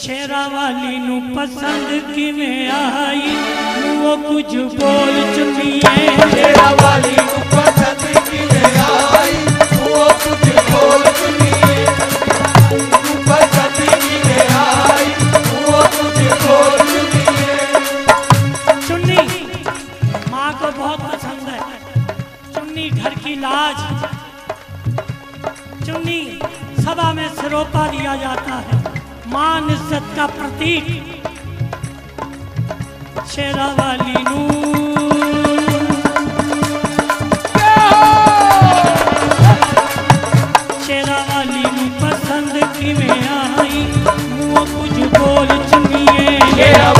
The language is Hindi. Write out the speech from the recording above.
शैरावाली नू पसंद किवें आई, वो कुछ बोल चुकी है। शैरावाली नू पसंद किवें आई, वो कुछ बोल चुकी है। नू पसंद किवें आई, वो कुछ बोल चुकी है। चुन्नी माँ को बहुत पसंद है, चुन्नी घर की लाज, चुन्नी सभा में सिरोपा दिया जाता है, मान इज्जत का प्रतीक। शैरावाली नू पसंद किवें आई, मुँह कुछ बोल चुकी है।